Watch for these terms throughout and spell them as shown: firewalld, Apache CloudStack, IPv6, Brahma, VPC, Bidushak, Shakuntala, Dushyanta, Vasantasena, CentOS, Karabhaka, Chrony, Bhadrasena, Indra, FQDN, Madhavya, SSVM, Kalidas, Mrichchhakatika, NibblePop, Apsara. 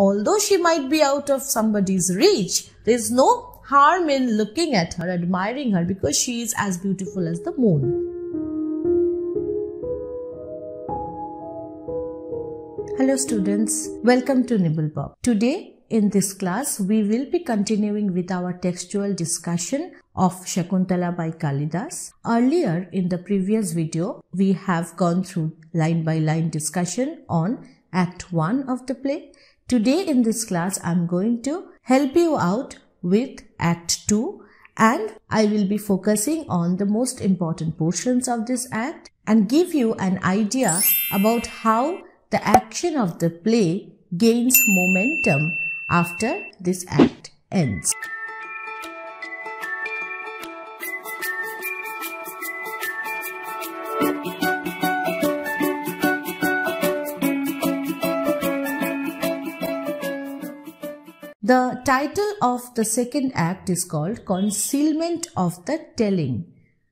Although she might be out of somebody's reach, there is no harm in looking at her, admiring her, because she is as beautiful as the moon. Hello students, welcome to NibblePop. Today in this class we will be continuing with our textual discussion of Shakuntala by Kalidas. Earlier in the previous video we have gone through line by line discussion on Act 1 of the play. Today in this class I am going to help you out with Act 2 and I will be focusing on the most important portions of this act and give you an idea about how the action of the play gains momentum after this act ends. The title of the second act is called Concealment of the Telling.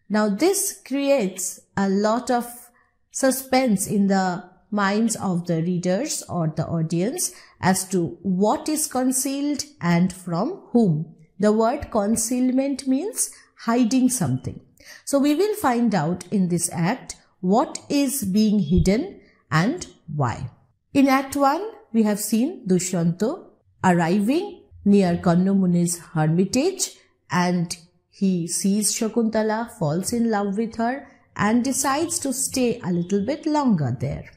Now this creates a lot of suspense in the minds of the readers or the audience as to what is concealed and from whom. The word concealment means hiding something. So we will find out in this act what is being hidden and why. In Act 1, we have seen Dushyanta arriving near Kannamuni's hermitage and he sees Shakuntala, falls in love with her and decides to stay a little bit longer there.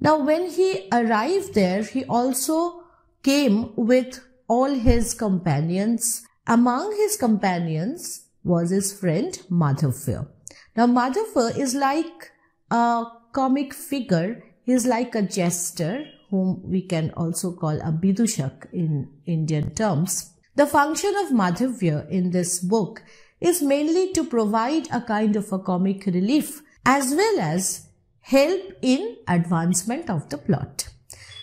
Now when he arrived there, he also came with all his companions. Among his companions was his friend Madhavya. Now Madhavya is like a comic figure. He is like a jester whom we can also call a Bidushak in Indian terms. The function of Madhavya in this book is mainly to provide a kind of a comic relief as well as help in advancement of the plot.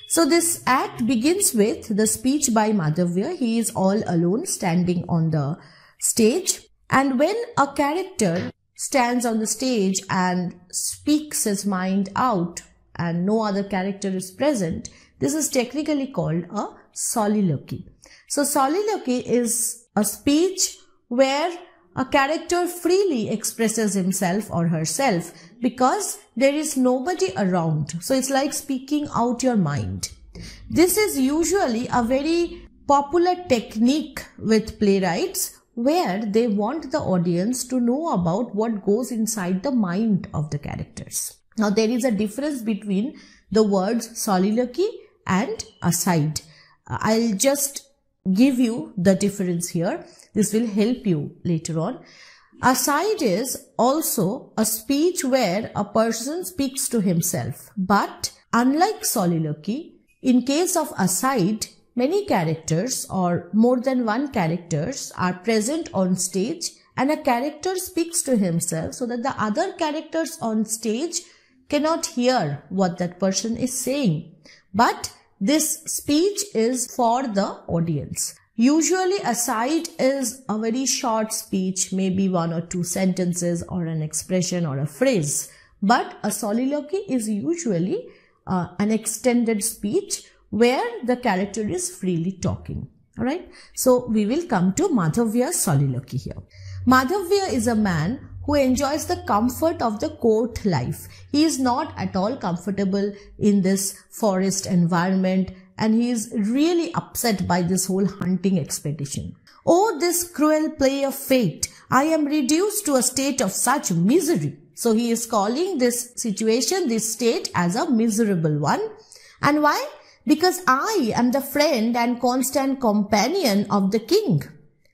So this act begins with the speech by Madhavya. He is all alone standing on the stage, and when a character stands on the stage and speaks his mind out and no other character is present, this is technically called a soliloquy. So soliloquy is a speech where a character freely expresses himself or herself because there is nobody around. So it's like speaking out your mind. This is usually a very popular technique with playwrights where they want the audience to know about what goes inside the mind of the characters. Now there is a difference between the words soliloquy and aside. I'll just give you the difference here. This will help you later on. Aside is also a speech where a person speaks to himself. But unlike soliloquy, in case of aside, many characters or more than one characters are present on stage and a character speaks to himself so that the other characters on stage cannot hear what that person is saying. But this speech is for the audience. Usually aside is a very short speech, maybe one or two sentences or an expression or a phrase. But a soliloquy is usually an extended speech where the character is freely talking. Alright, so we will come to Madhavya's soliloquy here. Madhavya is a man who enjoys the comfort of the court life. He is not at all comfortable in this forest environment and he is really upset by this whole hunting expedition. Oh, this cruel play of fate! I am reduced to a state of such misery. So he is calling this situation, this state, as a miserable one. And why? Because I am the friend and constant companion of the king.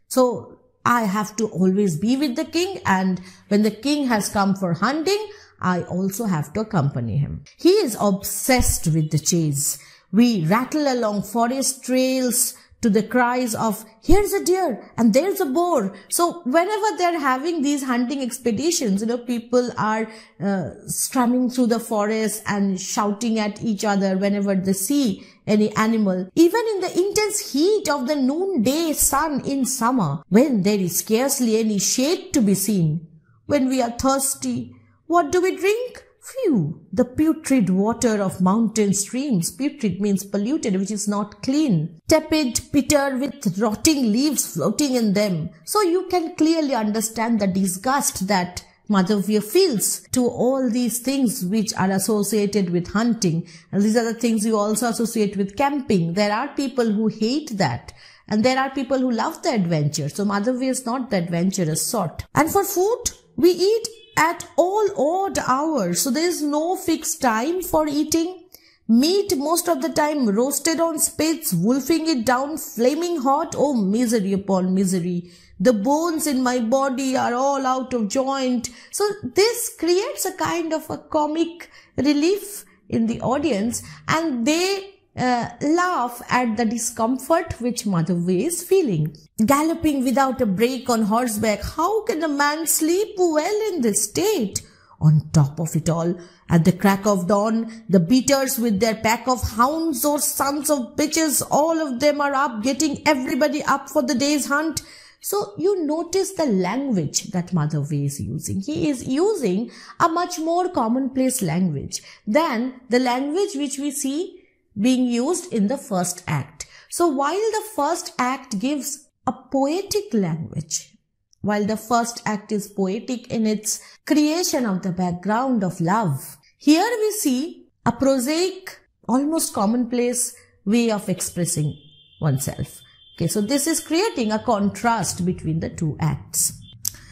So I have to always be with the king, and when the king has come for hunting, I also have to accompany him. He is obsessed with the chase. We rattle along forest trails to the cries of here's a deer and there's a boar. So whenever they're having these hunting expeditions, you know, people are strumming through the forest and shouting at each other whenever they see any animal. Even in the intense heat of the noonday sun in summer, when there is scarcely any shade to be seen, when we are thirsty, what do we drink? Phew, the putrid water of mountain streams, putrid means polluted, which is not clean, tepid, bitter, with rotting leaves floating in them. So you can clearly understand the disgust that Madhavya feels to all these things which are associated with hunting. And these are the things you also associate with camping. There are people who hate that. And there are people who love the adventure. So Madhavya is not the adventurous sort. And for food, we eat at all odd hours. So there is no fixed time for eating. Meat most of the time roasted on spits, wolfing it down, flaming hot. Oh, misery upon misery. The bones in my body are all out of joint. So this creates a kind of a comic relief in the audience, and they laugh at the discomfort which Madhavya is feeling. Galloping without a break on horseback, how can a man sleep well in this state? On top of it all, at the crack of dawn, the beaters with their pack of hounds or sons of bitches, all of them are up, getting everybody up for the day's hunt. So you notice the language that Madhavya is using. He is using a much more commonplace language than the language which we see being used in the first act. So while the first act gives a poetic language, while the first act is poetic in its creation of the background of love, here we see a prosaic, almost commonplace way of expressing oneself. Okay, so this is creating a contrast between the two acts.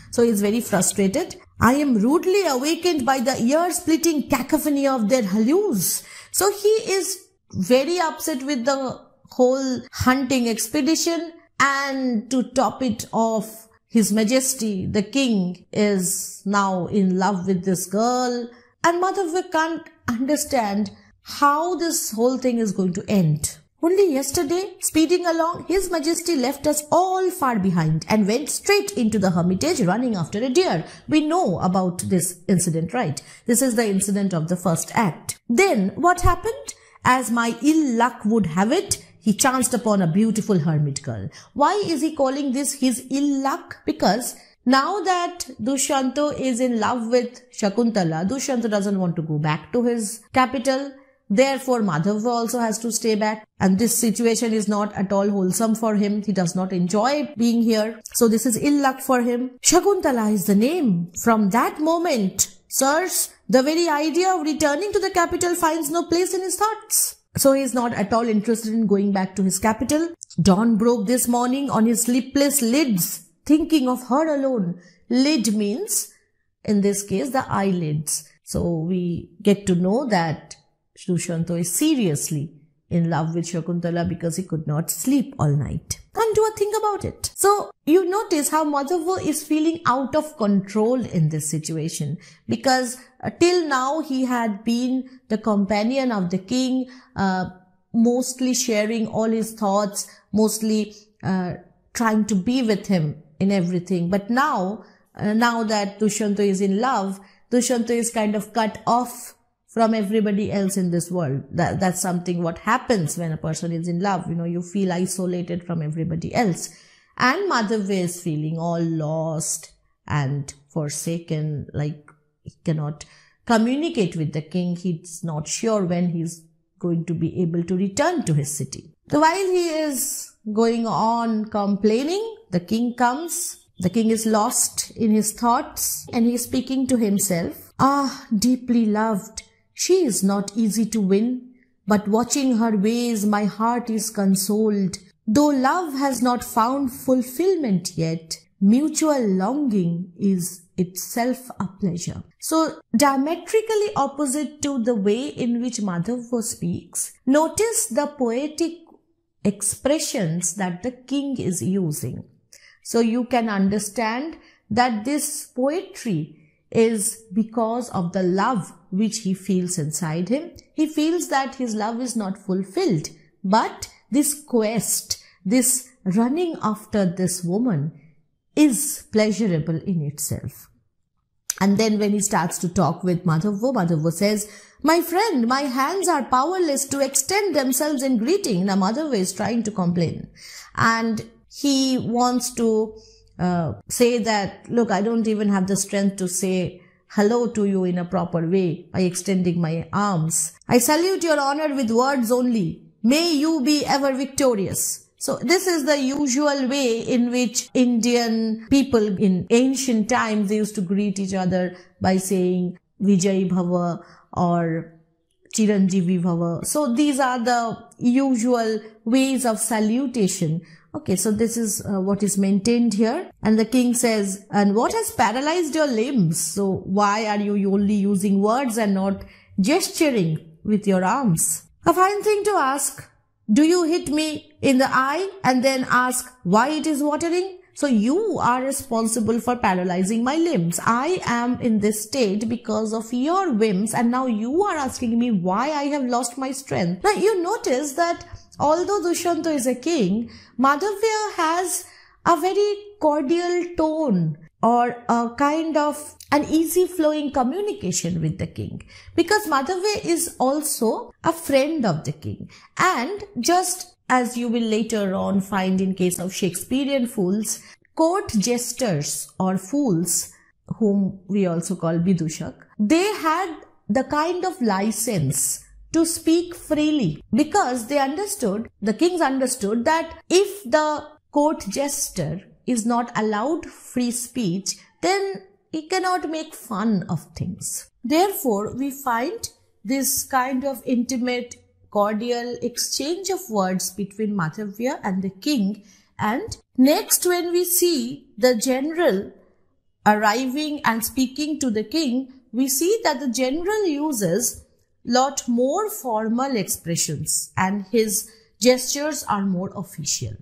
So he is very frustrated. I am rudely awakened by the ear-splitting cacophony of their halloos. So he is very upset with the whole hunting expedition, and to top it off, His Majesty the King is now in love with this girl, and Madhavya can't understand how this whole thing is going to end. Only yesterday, speeding along, His Majesty left us all far behind and went straight into the hermitage running after a deer. We know about this incident, right? This is the incident of the first act. Then what happened? As my ill luck would have it, he chanced upon a beautiful hermit girl. Why is he calling this his ill luck? Because now that Dushyanta is in love with Shakuntala, Dushyanta doesn't want to go back to his capital. Therefore, Madhavya also has to stay back. And this situation is not at all wholesome for him. He does not enjoy being here. So this is ill luck for him. Shakuntala is the name. From that moment, sirs, the very idea of returning to the capital finds no place in his thoughts. So he is not at all interested in going back to his capital. Dawn broke this morning on his sleepless lids, thinking of her alone. Lid means, in this case, the eyelids. So we get to know that Dushyanta is seriously in love with Shakuntala because he could not sleep all night. Can't do a thing about it. So you notice how Madhavya is feeling out of control in this situation, because till now he had been the companion of the king, mostly sharing all his thoughts, mostly trying to be with him in everything. But now, now that Dushyanta is in love, Dushyanta is kind of cut off from everybody else in this world. That's something what happens when a person is in love. You know, you feel isolated from everybody else. And Madhavya is feeling all lost and forsaken, like he cannot communicate with the king. He's not sure when he's going to be able to return to his city. So while he is going on complaining, the king comes. The king is lost in his thoughts, and he is speaking to himself. Ah, deeply loved. She is not easy to win, but watching her ways my heart is consoled. Though love has not found fulfillment yet, mutual longing is itself a pleasure. So diametrically opposite to the way in which Madhavya speaks, notice the poetic expressions that the king is using. So you can understand that this poetry is because of the love which he feels inside him. He feels that his love is not fulfilled, but this quest, this running after this woman is pleasurable in itself. And then when he starts to talk with Madhavya, Madhavya says, my friend, my hands are powerless to extend themselves in greeting. Now Madhavya is trying to complain, and he wants to say that, look, I don't even have the strength to say hello to you in a proper way by extending my arms. I salute your honor with words only. May you be ever victorious. So this is the usual way in which Indian people in ancient times, they used to greet each other by saying Vijay Bhava or Chiranjeevi Bhava. So these are the usual ways of salutation. Okay, so this is what is maintained here. And the king says, and what has paralyzed your limbs? So why are you only using words and not gesturing with your arms? A fine thing to ask. Do you hit me in the eye and then ask why it is watering? So you are responsible for paralyzing my limbs. I am in this state because of your whims, and now you are asking me why I have lost my strength. Now you notice that although Dushyanta is a king, Madhavya has a very cordial tone or a kind of an easy flowing communication with the king, because Madhavya is also a friend of the king. And just as you will later on find in case of Shakespearean fools, court jesters or fools, whom we also call Bidushak, they had the kind of license to speak freely, because they understood, the kings understood, that if the court jester is not allowed free speech, then he cannot make fun of things. Therefore, we find this kind of intimate cordial exchange of words between Madhavya and the king. And next, when we see the general arriving and speaking to the king, we see that the general uses lot more formal expressions and his gestures are more official.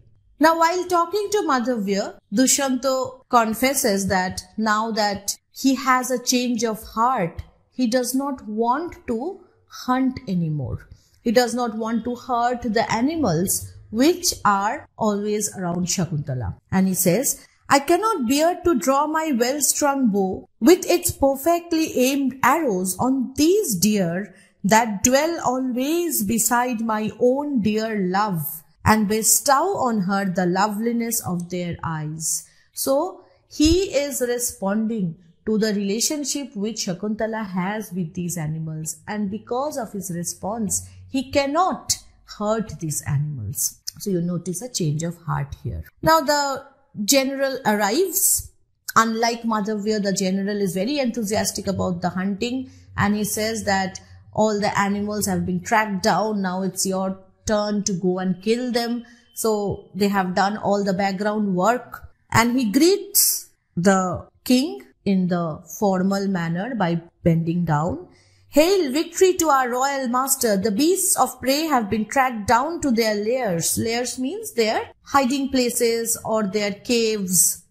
Now, while talking to Madhavya, Dushyanta confesses that now that he has a change of heart, he does not want to hunt anymore. He does not want to hurt the animals which are always around Shakuntala. And he says, I cannot bear to draw my well-strung bow with its perfectly aimed arrows on these deer that dwell always beside my own dear love and bestow on her the loveliness of their eyes. So he is responding to the relationship which Shakuntala has with these animals, and because of his response, he cannot hurt these animals. So you notice a change of heart here. Now the general arrives. Unlike Madhavya, the general is very enthusiastic about the hunting, and he says that all the animals have been tracked down. Now it's your turn to go and kill them. So they have done all the background work, and he greets the king in the formal manner by bending down. Hail victory to our royal master. The beasts of prey have been tracked down to their lairs. Lairs means their hiding places or their caves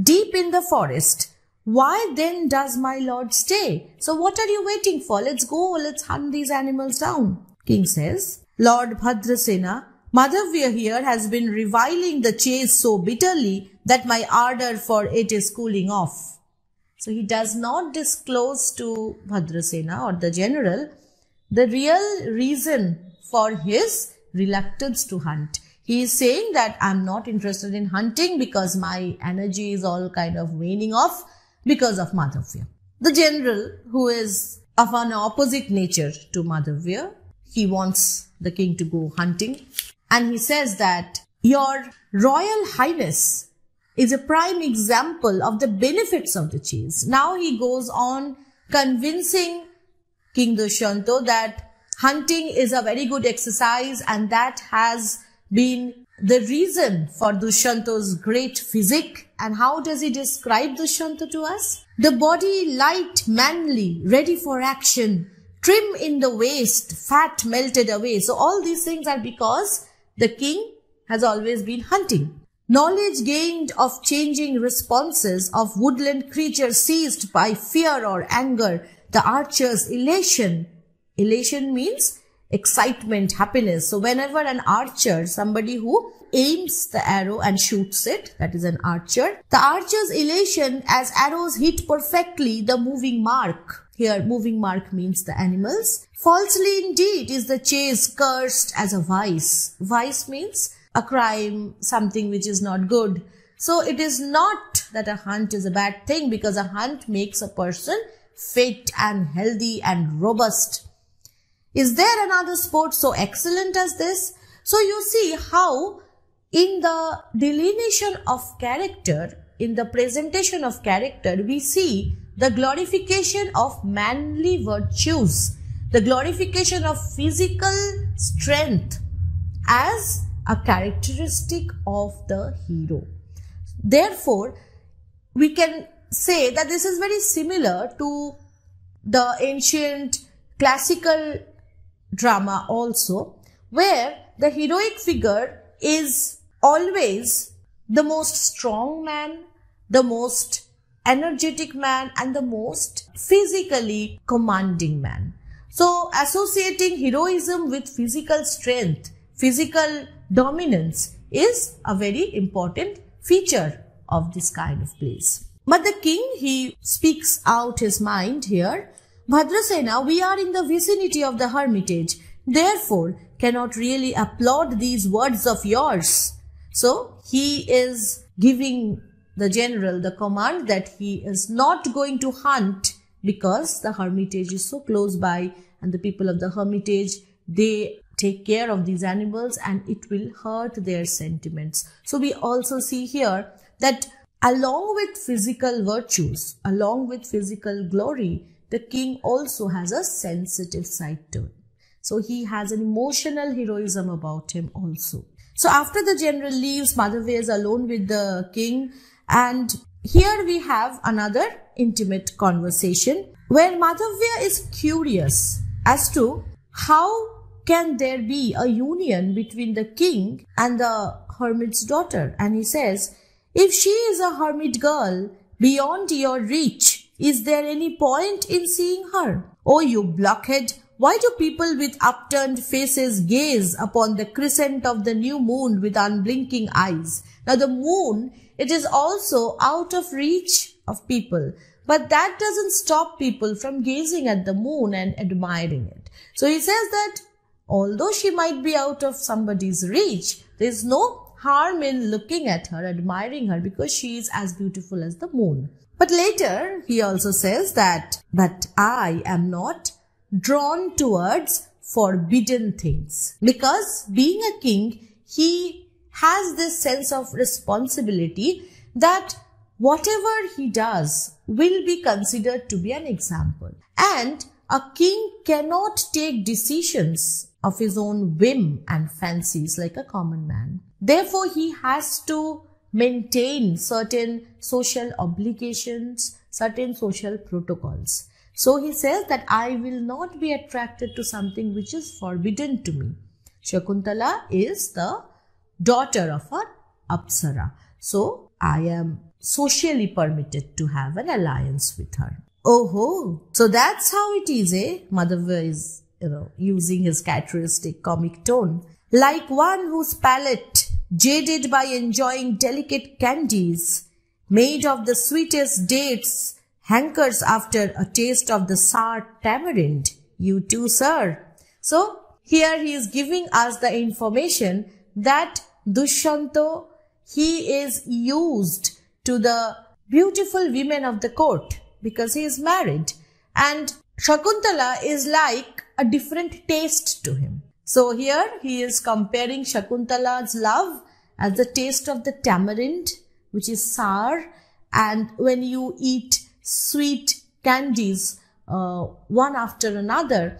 deep in the forest. Why then does my lord stay? So what are you waiting for? Let's go, let's hunt these animals down. King says, Lord Bhadrasena, Madhavya here has been reviling the chase so bitterly that my ardor for it is cooling off. So he does not disclose to Bhadrasena or the general the real reason for his reluctance to hunt. He is saying that I'm not interested in hunting because my energy is all kind of waning off because of Madhavya. The general, who is of an opposite nature to Madhavya, he wants the king to go hunting, and he says that your royal highness is a prime example of the benefits of the chase. Now he goes on convincing King Dushyanta that hunting is a very good exercise, and that has been the reason for Dushyanta's great physique. And how does he describe Dushyanta to us? The body light, manly, ready for action, trim in the waist, fat melted away. So all these things are because the king has always been hunting. Knowledge gained of changing responses of woodland creatures seized by fear or anger, the archer's elation. Elation means excitement, happiness. So whenever an archer, somebody who aims the arrow and shoots it, that is an archer. The archer's elation as arrows hit perfectly the moving mark. Here moving mark means the animals. Falsely indeed is the chase cursed as a vice. Vice means a crime, something which is not good. So it is not that a hunt is a bad thing, because a hunt makes a person fit and healthy and robust. Is there another sport so excellent as this? So you see how in the delineation of character, in the presentation of character, we see the glorification of manly virtues, the glorification of physical strength as a characteristic of the hero. Therefore, we can say that this is very similar to the ancient classical drama also, where the heroic figure is always the most strong man, the most energetic man, and the most physically commanding man. So associating heroism with physical strength, physical dominance is a very important feature of this kind of plays. But the king, he speaks out his mind here. Bhadrasena, we are in the vicinity of the hermitage, therefore cannot really applaud these words of yours. So he is giving the general the command that he is not going to hunt because the hermitage is so close by, and the people of the hermitage, they take care of these animals and it will hurt their sentiments. So we also see here that along with physical virtues, along with physical glory, the king also has a sensitive side to it. So he has an emotional heroism about him also. So after the general leaves, Madhavya is alone with the king, and here we have another intimate conversation where Madhavya is curious as to how can there be a union between the king and the hermit's daughter. And he says, if she is a hermit girl beyond your reach, is there any point in seeing her? Oh, you blockhead! Why do people with upturned faces gaze upon the crescent of the new moon with unblinking eyes? Now the moon, it is also out of reach of people, but that doesn't stop people from gazing at the moon and admiring it. So he says that although she might be out of somebody's reach, there is no harm in looking at her, admiring her, because she is as beautiful as the moon. But later he also says that, but I am not drawn towards forbidden things, because being a king, he has this sense of responsibility that whatever he does will be considered to be an example, and a king cannot take decisions of his own whim and fancies like a common man. Therefore he has to maintain certain social obligations, certain social protocols. So he says that I will not be attracted to something which is forbidden to me. Shakuntala is the daughter of an apsara, so I am socially permitted to have an alliance with her. Oh ho! So that's how it is, eh? Madhavya is, using his characteristic comic tone. Like one whose palate, jaded by enjoying delicate candies, made of the sweetest dates, hankers after a taste of the sour tamarind, you too, sir. So here he is giving us the information that Dushyanta, he is used to the beautiful women of the court because he is married, and Shakuntala is like a different taste to him. So here he is comparing Shakuntala's love as the taste of the tamarind, which is sour, and when you eat sweet candies one after another,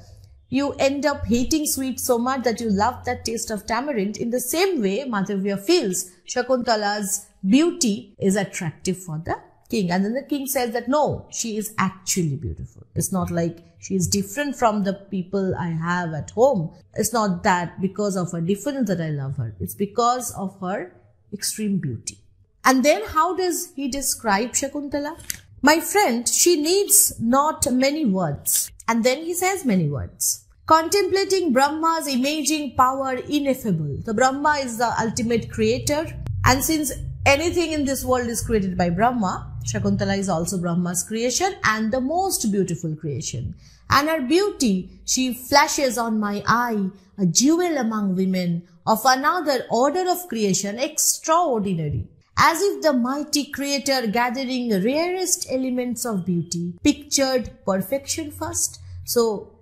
you end up hating sweet so much that you love that taste of tamarind. In the same way, Madhavya feels Shakuntala's beauty is attractive for the king, and then the king says that no, she is actually beautiful. It's not like she is different from the people I have at home. It's not that because of her difference that I love her. It's because of her extreme beauty. And then how does he describe Shakuntala? My friend, she needs not many words. And then he says many words. Contemplating Brahma's imaging power ineffable. The Brahma is the ultimate creator. And since anything in this world is created by Brahma, Shakuntala is also Brahma's creation and the most beautiful creation. And her beauty, she flashes on my eye, a jewel among women of another order of creation, extraordinary. as if the mighty creator gathering rarest elements of beauty, pictured perfection first. So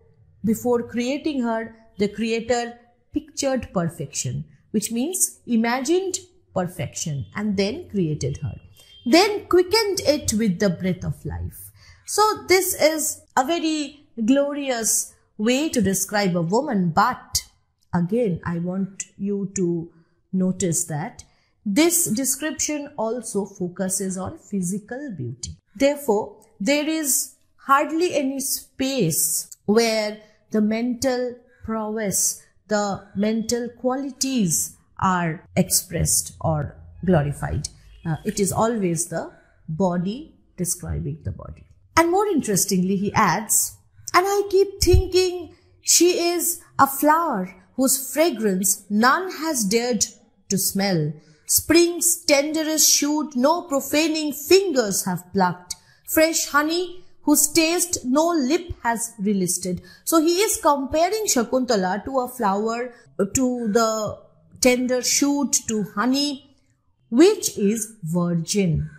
before creating her, the creator pictured perfection, which means imagined perfection, and then created her. Then quickened it with the breath of life. So this is a very glorious way to describe a woman, but again, I want you to notice that this description also focuses on physical beauty. Therefore, there is hardly any space where the mental prowess, the mental qualities are expressed or glorified. It is always the body describing the body. And more interestingly, he adds, and I keep thinking she is a flower whose fragrance none has dared to smell. Spring's tenderest shoot no profaning fingers have plucked. Fresh honey whose taste no lip has relisted. So he is comparing Shakuntala to a flower, to the tender shoot, to honey, which is virgin,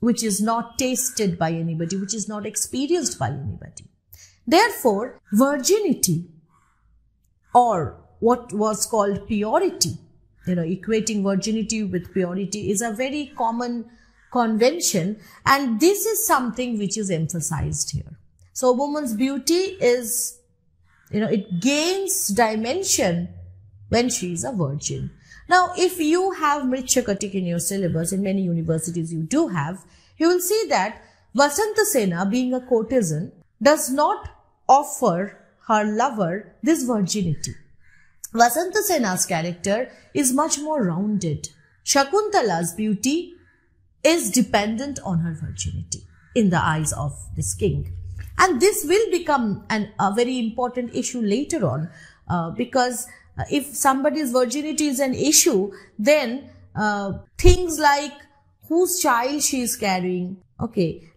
which is not tasted by anybody, which is not experienced by anybody. Therefore, virginity, or what was called purity, equating virginity with purity is a very common convention, and this is something which is emphasized here. So a woman's beauty is, it gains dimension when she is a virgin. Now, if you have Mrichchhakatika in your syllabus, in many universities you do have, you will see that Vasantasena, being a courtesan, does not offer her lover this virginity. Vasantasena's character is much more rounded. Shakuntala's beauty is dependent on her virginity in the eyes of this king. And this will become a very important issue later on, because if somebody's virginity is an issue, then things like whose child she is carrying,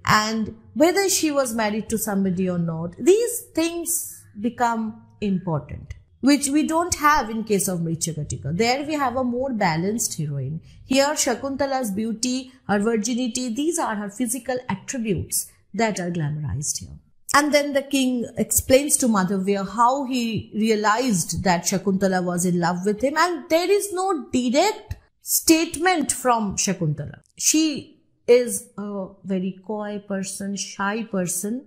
and whether she was married to somebody or not, these things become important, which we don't have in case of Mrichchhakatika. There we have a more balanced heroine. Here Shakuntala's beauty, her virginity, these are her physical attributes that are glamorized here. And then the king explains to Madhavya how he realized that Shakuntala was in love with him, and there is no direct statement from Shakuntala. She is a very coy person, shy person.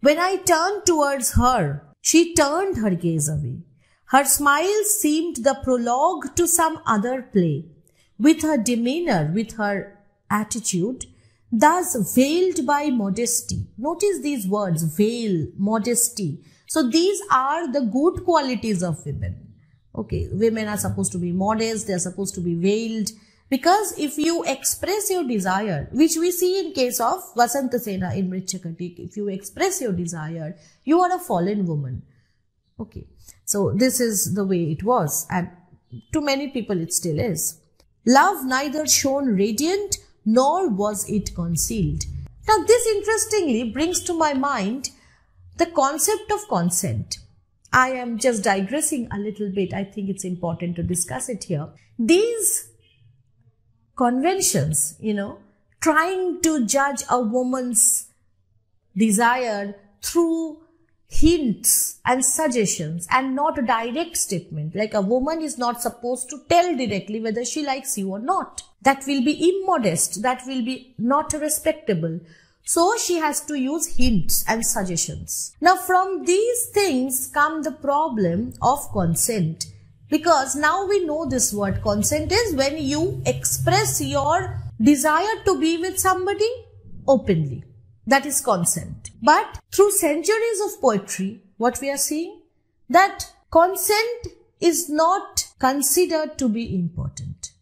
When I turned towards her, she turned her gaze away. Her smile seemed the prologue to some other play. With her demeanor, with her attitude, thus veiled by modesty. Notice these words, veil, modesty. So these are the good qualities of women. Women are supposed to be modest, they are supposed to be veiled. Because if you express your desire, which we see in case of Vasantasena in Mrichchhakatika, if you express your desire, you are a fallen woman. So this is the way it was, and to many people it still is. Love neither shone radiant nor was it concealed. Now this interestingly brings to my mind the concept of consent. I am just digressing a little bit. I think it's important to discuss it here. These conventions, trying to judge a woman's desire through hints and suggestions and not a direct statement, like a woman is not supposed to tell directly whether she likes you or not. That will be immodest, that will be not respectable. So she has to use hints and suggestions. Now from these things come the problem of consent, because now we know this word. Consent is when you express your desire to be with somebody openly. That is consent. But through centuries of poetry, what we are seeing, that consent is not considered to be important.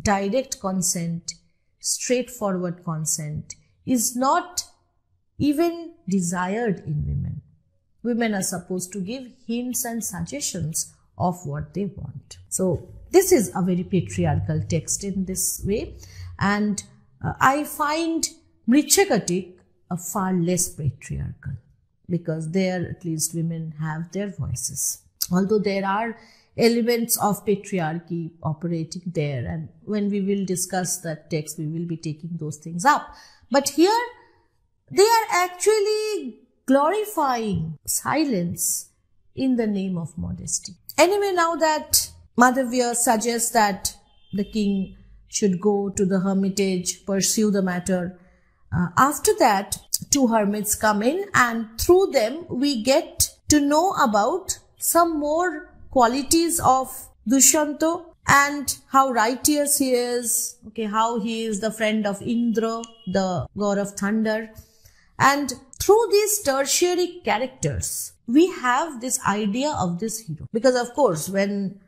Direct consent, straightforward consent is not even desired in women. Women are supposed to give hints and suggestions of what they want. So this is a very patriarchal text in this way, and I find Mrichchhakatika are far less patriarchal, because there at least women have their voices. Although there are elements of patriarchy operating there. And when we will discuss that text, we will be taking those things up. But here, they are actually glorifying silence in the name of modesty. Anyway, now that Madhavya suggests that the king should go to the hermitage, pursue the matter. After that, two hermits come in, and through them we get to know about some more qualities of Dushyanta and how righteous he is, okay, how he is the friend of Indra, the god of thunder. And through these tertiary characters, we have this idea of this hero. Because of course, when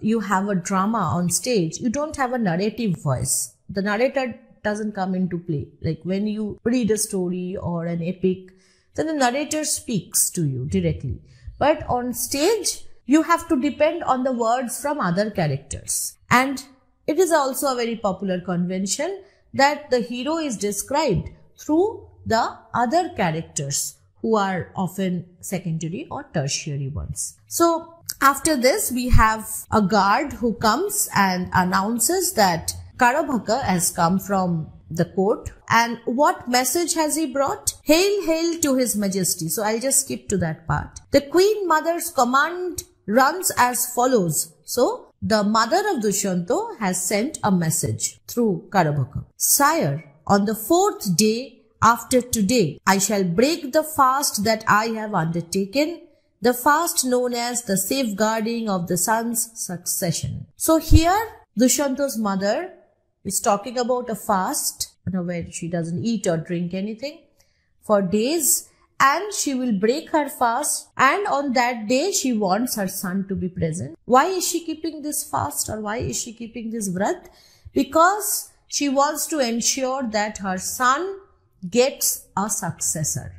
you have a drama on stage, you don't have a narrative voice. The narrator doesn't come into play. Like when you read a story or an epic, then the narrator speaks to you directly. But on stage, you have to depend on the words from other characters. And it is also a very popular convention that the hero is described through the other characters, who are often secondary or tertiary ones. So after this, we have a guard who comes and announces that Karabhaka has come from the court. And what message has he brought? Hail, hail to his majesty. So I'll just skip to that part. The queen mother's command runs as follows. So the mother of Dushyanta has sent a message through Karabhaka. Sire, on the fourth day after today, I shall break the fast that I have undertaken, the fast known as the safeguarding of the son's succession. So here, Dushyanta's mother is talking about a fast, you know, where she doesn't eat or drink anything for days, and she will break her fast, and on that day she wants her son to be present. Why is she keeping this fast, or why is she keeping this vrat? Because she wants to ensure that her son gets a successor.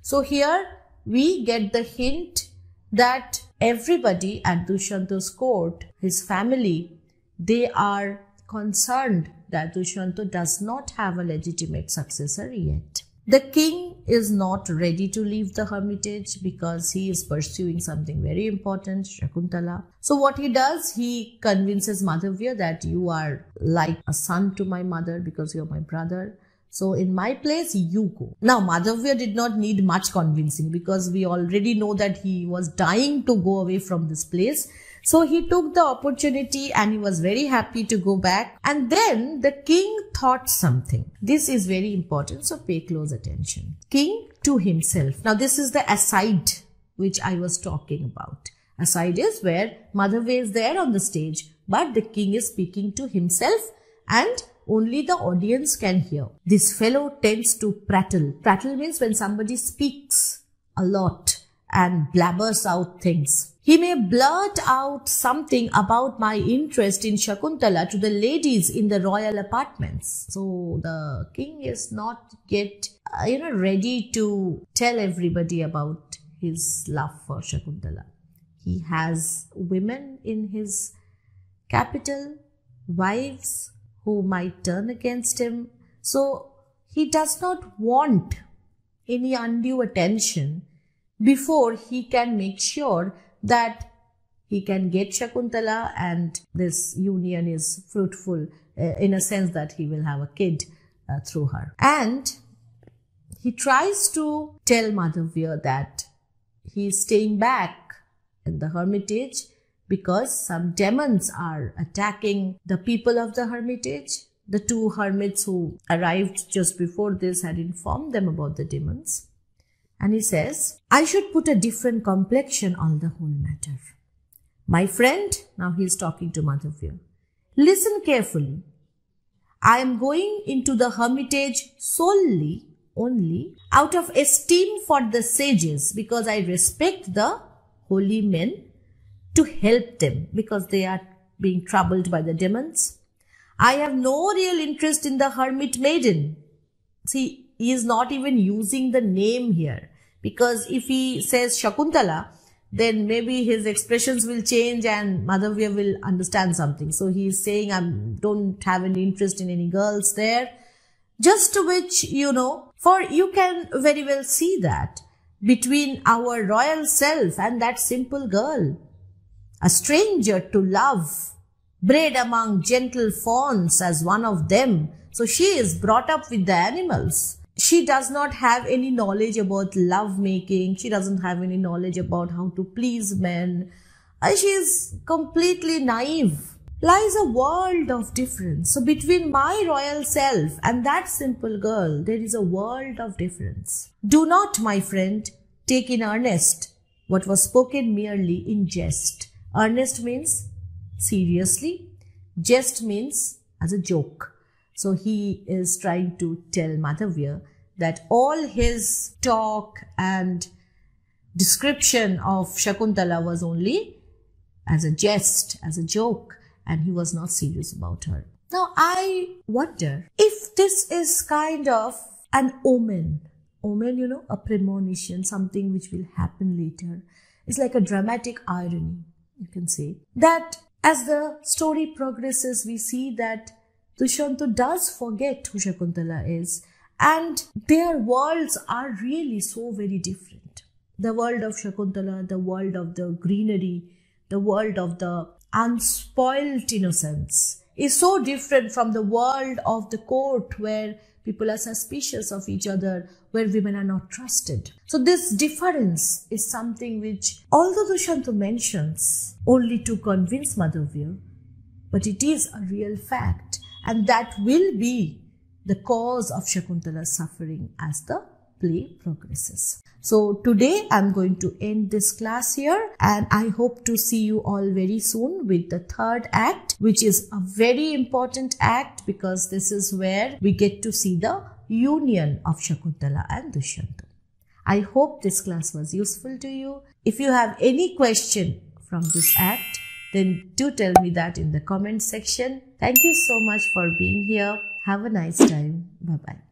So here we get the hint that everybody at Dusyanta's court, his family, they are concerned that Dushyanta does not have a legitimate successor yet. The king is not ready to leave the hermitage because he is pursuing something very important, Shakuntala. So what he does, he convinces Madhavya that you are like a son to my mother because you are my brother. So in my place, you go. Now, Madhavya did not need much convincing because we already know that he was dying to go away from this place. So he took the opportunity and he was very happy to go back. And then the king thought something. This is very important, so pay close attention. King to himself. Now, this is the aside which I was talking about. Aside is where Madhavya is there on the stage, but the king is speaking to himself and only the audience can hear. This fellow tends to prattle. Prattle means when somebody speaks a lot and blabbers out things. He may blurt out something about my interest in Shakuntala to the ladies in the royal apartments. So the king is not yet, ready to tell everybody about his love for Shakuntala. He has women in his capital, wives, who might turn against him. So he does not want any undue attention before he can make sure that he can get Shakuntala and this union is fruitful in a sense that he will have a kid through her. And he tries to tell Madhavya that he is staying back in the hermitage because some demons are attacking the people of the hermitage. The two hermits who arrived just before this had informed them about the demons. And he says, I should put a different complexion on the whole matter. My friend, now he is talking to Madhavya, listen carefully. I am going into the hermitage solely, only, out of esteem for the sages, because I respect the holy men, to help them because they are being troubled by the demons. I have no real interest in the hermit maiden. See, he is not even using the name here because if he says Shakuntala, then maybe his expressions will change and Madhavya will understand something. So he is saying, I don't have any interest in any girls there. Just to which, for you can very well see that between our royal self and that simple girl. a stranger to love, bred among gentle fawns as one of them. So she is brought up with the animals. She does not have any knowledge about love making. She doesn't have any knowledge about how to please men. She is completely naive. Lies a world of difference. So between my royal self and that simple girl, there is a world of difference. Do not, my friend, take in earnest what was spoken merely in jest. Earnest means seriously. Jest means as a joke. So he is trying to tell Madhavya that all his talk and description of Shakuntala was only as a jest, as a joke, and he was not serious about her. Now I wonder if this is kind of an omen. Omen, you know, a premonition, something which will happen later. It's like a dramatic irony, you can say. That as the story progresses, we see that Dushyanta does forget who Shakuntala is, and their worlds are really so very different. The world of Shakuntala, the world of the greenery, the world of the unspoiled innocence is so different from the world of the court where people are suspicious of each other, where women are not trusted. So this difference is something which, although Dushyanta mentions only to convince Madhavya, but it is a real fact, and that will be the cause of Shakuntala's suffering as the play progresses. So today I'm going to end this class here, and I hope to see you all very soon with the third act, which is a very important act because this is where we get to see the union of Shakuntala and Dushyanta. I hope this class was useful to you. If you have any question from this act, then do tell me that in the comment section. Thank you so much for being here. Have a nice time. Bye-bye.